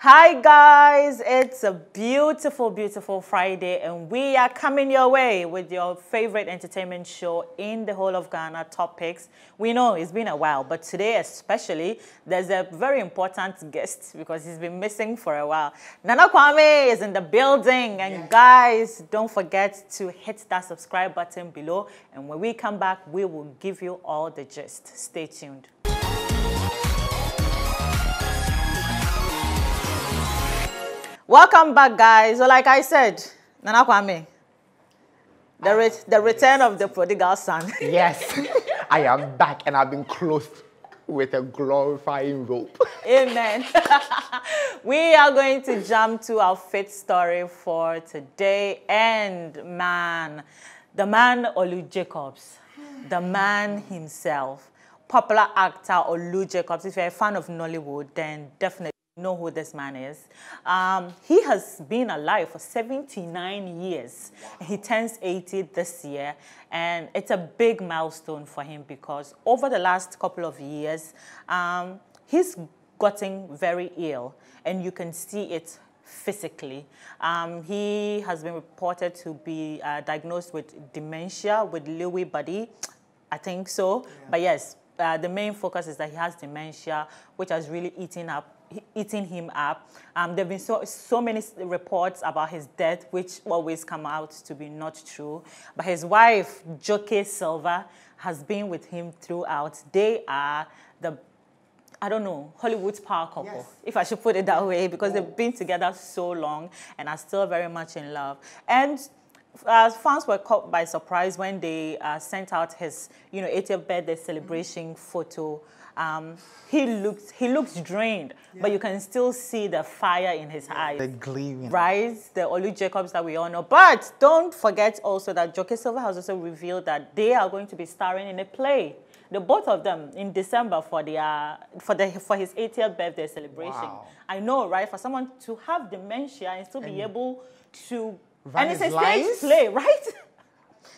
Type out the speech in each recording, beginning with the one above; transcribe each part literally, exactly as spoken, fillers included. Hi guys, it's a beautiful, beautiful Friday and we are coming your way with your favorite entertainment show in the whole of Ghana, Top Picks. We know it's been a while, but today especially, there's a very important guest because he's been missing for a while. Nana Kwame is in the building and yes. Guys, don't forget to hit that subscribe button below and when we come back, we will give you all the gist. Stay tuned. Welcome back, guys. So, like I said, Nana Kwame, the, re the return of the prodigal son. Yes, I am back and I've been clothed with a glorifying rope. Amen. We are going to jump to our fifth story for today. And man, the man Olu Jacobs, the man himself, popular actor Olu Jacobs. If you're a fan of Nollywood, then definitely know who this man is. Um, he has been alive for seventy-nine years. Wow. He turns eighty this year and it's a big milestone for him because over the last couple of years, um, he's gotten very ill and you can see it physically. Um, he has been reported to be uh, diagnosed with dementia, with Lewy body, I think so. Yeah. But yes, uh, the main focus is that he has dementia, which has really eaten up eating him up. Um, there have been so, so many reports about his death, which always come out to be not true. But his wife, Joke Silva, has been with him throughout. They are the, I don't know, Hollywood's power couple, yes, if I should put it that way, because they've been together so long and are still very much in love. And Uh, fans were caught by surprise when they uh, sent out his, you know, eightieth birthday celebration mm-hmm. photo. Um, he looks, he looks drained, yeah, but you can still see the fire in his yeah, eyes. The gleaming, right? The Olu Jacobs that we all know. But don't forget also that Joke Silva has also revealed that they are going to be starring in a play, the both of them, in December for the uh, for the for his eightieth birthday celebration. Wow. I know, right? For someone to have dementia and still and be able to. That and it's a live stage play, right?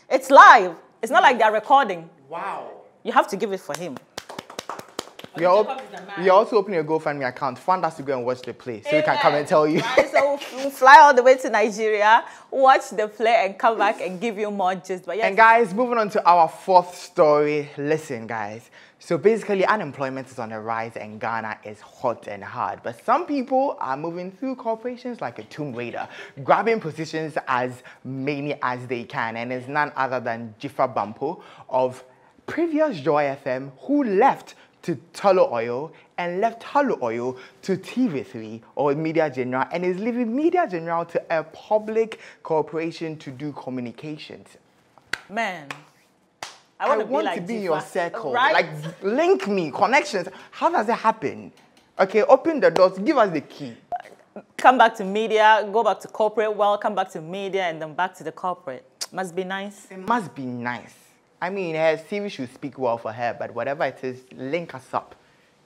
It's live. It's not like they're recording. Wow. You have to give it for him. You're, op you're also opening a GoFundMe account. Fund us to go and watch the play. So amen, we can come and tell you. Right, so we'll fly all the way to Nigeria, watch the play and come back and give you more gist. But yes. And guys, moving on to our fourth story. Listen, guys. So basically, unemployment is on the rise and Ghana is hot and hard. But some people are moving through corporations like a Tomb Raider, grabbing positions as many as they can. And it's none other than Jifa Bampo of previous Joy F M, who left to Talo Oil and left Talo Oil to T V three or Media General and is leaving Media General to a public corporation to do communications. Man, I want, I to, want be like to be in your circle. Right? Like, link me, connections. How does it happen? Okay, open the doors, give us the key. Come back to media, go back to corporate, well, come back to media and then back to the corporate. Must be nice. It must be nice. I mean, her series should speak well for her, but whatever it is, link us up.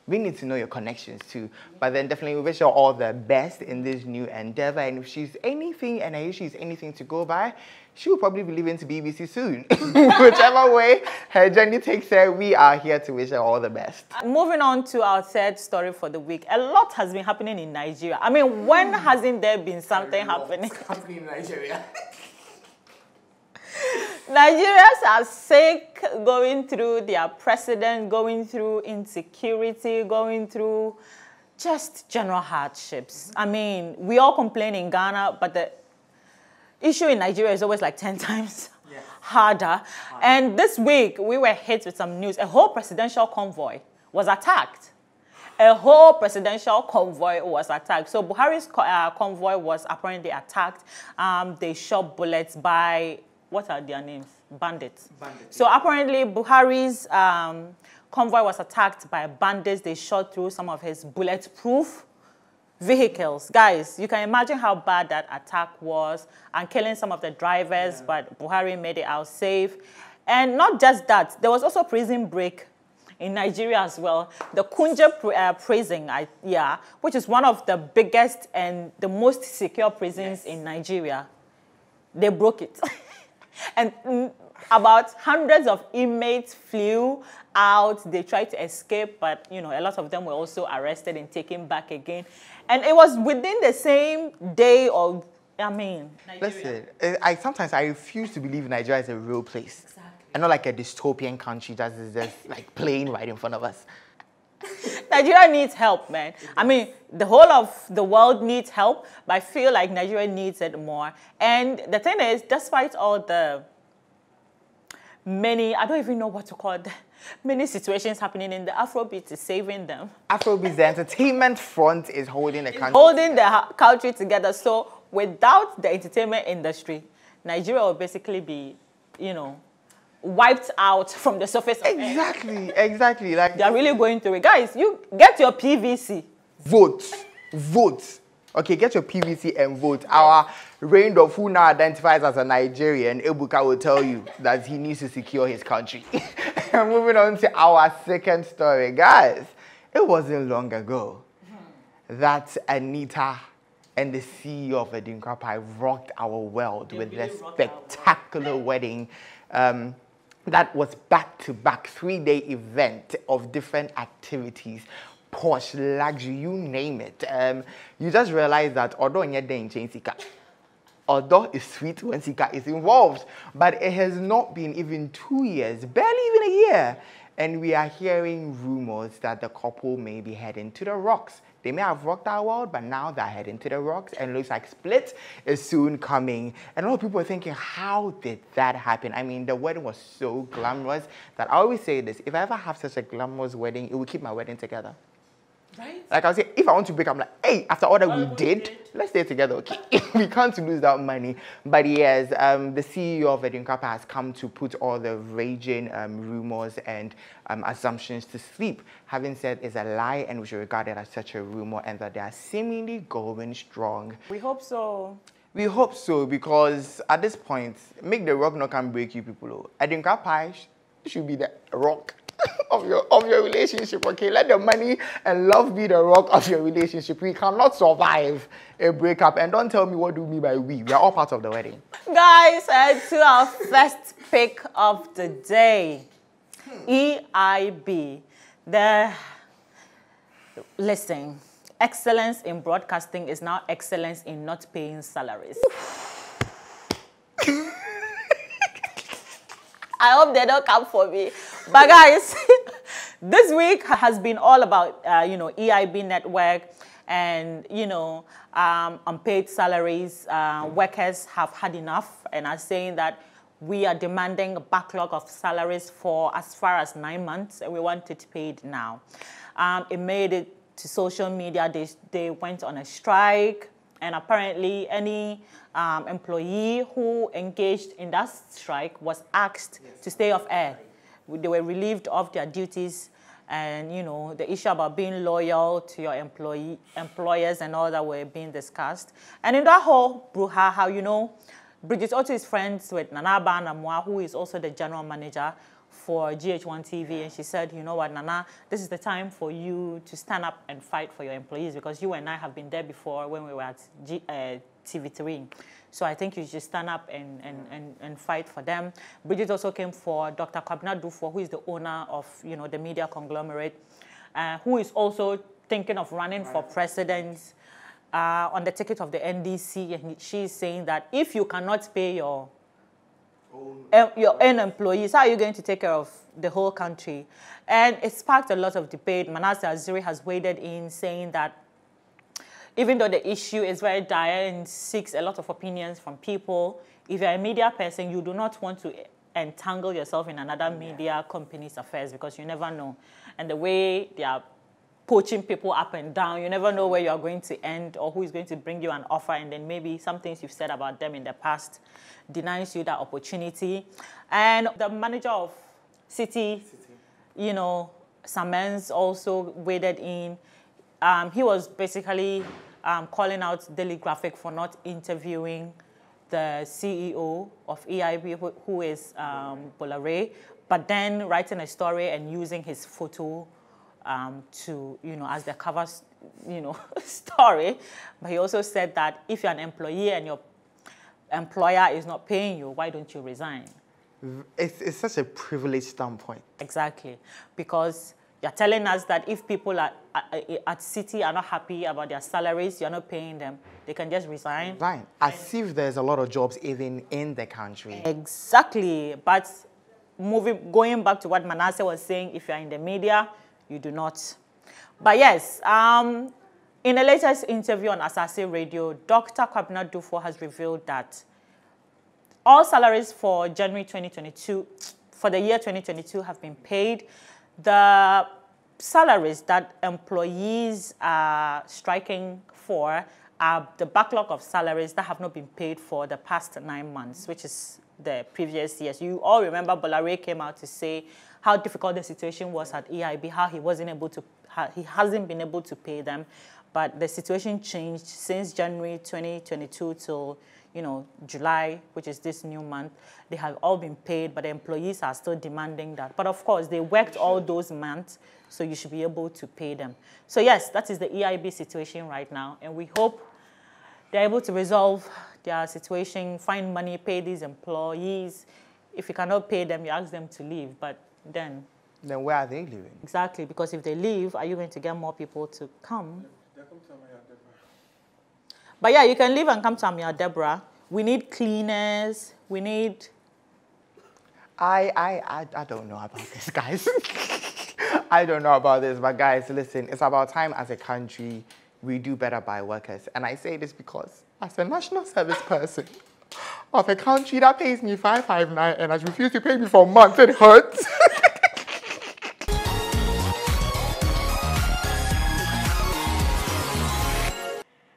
We need to know your connections too. But then definitely we wish her all the best in this new endeavor. And if she's anything, and I she's anything to go by, she will probably be leaving to B B C soon. Whichever way her journey takes her, we are here to wish her all the best. Moving on to our third story for the week. A lot has been happening in Nigeria. I mean, when mm. hasn't there been something happening? happening in Nigeria? Nigerians are sick, going through their president, going through insecurity, going through just general hardships. I mean, we all complain in Ghana, but the issue in Nigeria is always like ten times yes. harder. Harder. And this week, we were hit with some news. A whole presidential convoy was attacked. A whole presidential convoy was attacked. So Buhari's uh, convoy was apparently attacked. Um, they shot bullets by... What are their names? Bandits. Bandits. So apparently Buhari's um, convoy was attacked by bandits. They shot through some of his bulletproof vehicles. Guys, you can imagine how bad that attack was and killing some of the drivers, yeah, but Buhari made it out safe. And not just that, there was also a prison break in Nigeria as well. The Kunje pr uh, prison, I, yeah, which is one of the biggest and the most secure prisons yes. in Nigeria. They broke it. And about hundreds of inmates flew out. They tried to escape, but, you know, a lot of them were also arrested and taken back again. And it was within the same day of, I mean, Nigeria. Listen, I, sometimes I refuse to believe Nigeria is a real place. Exactly. And not like a dystopian country that is just like playing right in front of us. Nigeria needs help, man. I mean, the whole of the world needs help, but I feel like Nigeria needs it more. And the thing is, despite all the many, I don't even know what to call them, many situations happening in the Afrobeat is saving them. Afrobeat, the entertainment front is holding the country Holding together. the country together. So without the entertainment industry, Nigeria will basically be, you know, wiped out from the surface of Exactly, Earth. exactly. Like they're really going through it. Guys, you get your P V C. Vote. Vote. Okay, get your P V C and vote. Our Raindrop, who now identifies as a Nigerian, Ebuka will tell you that he needs to secure his country. Moving on to our second story. Guys, it wasn't long ago that Anita and the C E O of Edingapai rocked our world they with really their spectacular wedding um, that was back-to-back three-day event of different activities. Posh, luxury, you name it. Um, you just realize that although although it's sweet when Sika is involved, but it has not been even two years, barely even a year. And we are hearing rumors that the couple may be heading to the rocks. They may have rocked our world, but now they're heading to the rocks, and looks like split is soon coming. And a lot of people are thinking, how did that happen? I mean, the wedding was so glamorous that I always say this, if I ever have such a glamorous wedding, it will keep my wedding together. Right? Like I say, if I want to break, I'm like, hey, after all that oh, we, we did, did, let's stay together, okay? We can't lose that money. But yes, um, the C E O of Adinkrapa has come to put all the raging um, rumors and um, assumptions to sleep, having said it's a lie and we should regard it as such a rumor and that they are seemingly going strong. We hope so. We hope so, because at this point, make the rock not can break you people. Adinkrapa should be the rock of your of your relationship, okay? Let the money and love be the rock of your relationship. We cannot survive a breakup. And don't tell me what do you mean by we. We are all part of the wedding. Guys, and to our first pick of the day, hmm. E I B. The listen, excellence in broadcasting is now excellence in not paying salaries. I hope they don't come for me. But guys, this week has been all about, uh, you know, E I B network and, you know, um, unpaid salaries. Uh, workers have had enough and are saying that we are demanding a backlog of salaries for as far as nine months and we want it paid now. Um, it made it to social media. They, they went on a strike. And apparently any um, employee who engaged in that strike was asked yes. to stay off air. They were relieved of their duties and, you know, the issue about being loyal to your employee, employers and all that were being discussed. And in that whole brouhaha, you know, Bridget also is friends with Nanaba Namua, who is also the general manager for G H one T V, and she said, you know what, Nana, this is the time for you to stand up and fight for your employees because you and I have been there before when we were at G uh, T V three. So I think you should stand up and, and, and, and fight for them. Bridget also came for Doctor Kwabena Duffour, who is the owner of, you know, the media conglomerate, uh, who is also thinking of running right. for president uh, on the ticket of the N D C. And she's saying that if you cannot pay your Um, your own employees, how are you going to take care of the whole country? And it sparked a lot of debate. Manasseh Aziri has waded in saying that even though the issue is very dire and seeks a lot of opinions from people, if you're a media person, you do not want to entangle yourself in another yeah. media company's affairs because you never know. And the way they are poaching people up and down, you never know where you're going to end or who is going to bring you an offer, and then maybe some things you've said about them in the past denies you that opportunity. And the manager of Citi, Citi. you know, Samens also waded in. Um, he was basically um, calling out Daily Graphic for not interviewing the C E O of E I B, who, who is um, Buhari, but then writing a story and using his photo Um, to, you know, as the cover, you know, story. But he also said that if you're an employee and your employer is not paying you, why don't you resign? It's, it's such a privileged standpoint. Exactly. Because You're telling us that if people at, at, at Citi are not happy about their salaries, you're not paying them, they can just resign? Right. As if there's a lot of jobs even in the country. Exactly. But moving, going back to what Manasseh was saying, if you're in the media, you do not. But yes, um, in the latest interview on Asase Radio, Doctor Kwabena Duffour has revealed that all salaries for January twenty twenty-two, for the year twenty twenty-two, have been paid. The salaries that employees are striking for are the backlog of salaries that have not been paid for the past nine months, which is the previous years. You all remember Bolare came out to say how difficult the situation was at E I B, how he wasn't able to, he hasn't been able to pay them. But the situation changed since January twenty twenty-two till, you know, July, which is this new month. They have all been paid, but the employees are still demanding that. But of course, they worked all those months, so you should be able to pay them. So yes, that is the E I B situation right now, and we hope they're able to resolve their situation, find money, pay these employees. If you cannot pay them, you ask them to leave, but then... Then where are they living? Exactly, because if they leave, are you going to get more people to come? But yeah, you can leave and come to Amir Deborah. We need cleaners. We need... I, I, I, I don't know about this, guys. I don't know about this. But guys, listen, it's about time as a country we do better by workers. And I say this because as a national service person of a country that pays me five five nine and has refused to pay me for months, it hurts.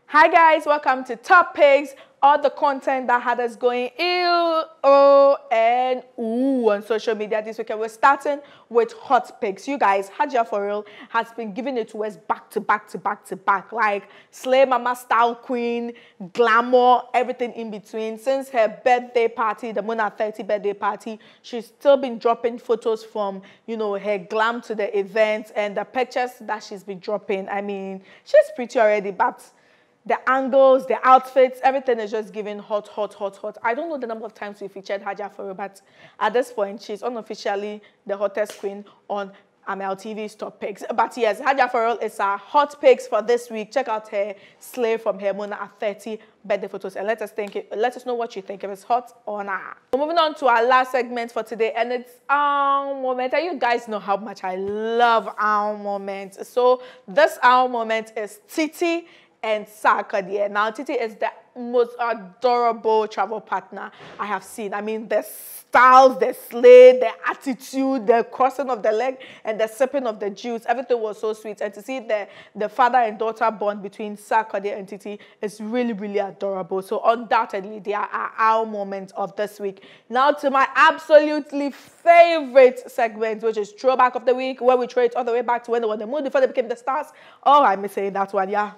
Hi guys, welcome to Top Picks, all the content that had us going ew, oh, and ooh on social media this weekend. We're starting with hot picks. You guys, Hajia for real has been giving it to us back to back to back to back, like Slay Mama Style Queen, Glamour, everything in between. Since her birthday party, the Mona thirty birthday party, she's still been dropping photos from, you know, her glam to the events and the pictures that she's been dropping. I mean, she's pretty already, but... the angles, the outfits, everything is just giving hot, hot, hot, hot. I don't know the number of times we featured Hajia for real, but at this point, she's unofficially the hottest queen on A M L T V's Top Picks. But yes, Hajia for real is our hot picks for this week. Check out her Slay from her Mona at thirty birthday photos and let us think it, let us know what you think, if it's hot or not. We're moving on to our last segment for today, and it's our moment. And you guys know how much I love our moment. So this our moment is Titi and Sarkodie. Now, Titi is the most adorable travel partner I have seen. I mean, the styles, the slay, the attitude, the crossing of the leg, and the sipping of the juice. Everything was so sweet. And to see the, the father and daughter bond between Sarkodie and Titi is really, really adorable. So, undoubtedly, they are our moments of this week. Now, to my absolutely favorite segment, which is Throwback of the Week, where we trade all the way back to when they were the moon before they became the stars. Oh, I miss saying that one, yeah.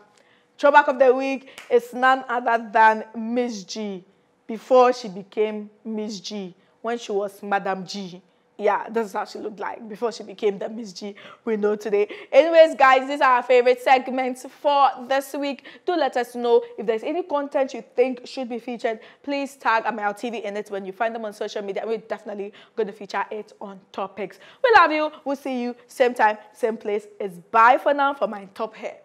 Throwback of the week is none other than Miss G, before she became Miss G, when she was Madam G. Yeah, this is how she looked like before she became the Miss G we know today. Anyways, guys, these are our favorite segments for this week. Do let us know if there's any content you think should be featured. Please tag A M L T V in it when you find them on social media. We're definitely going to feature it on Top Picks. We love you. We'll see you same time, same place. It's bye for now for my top hair.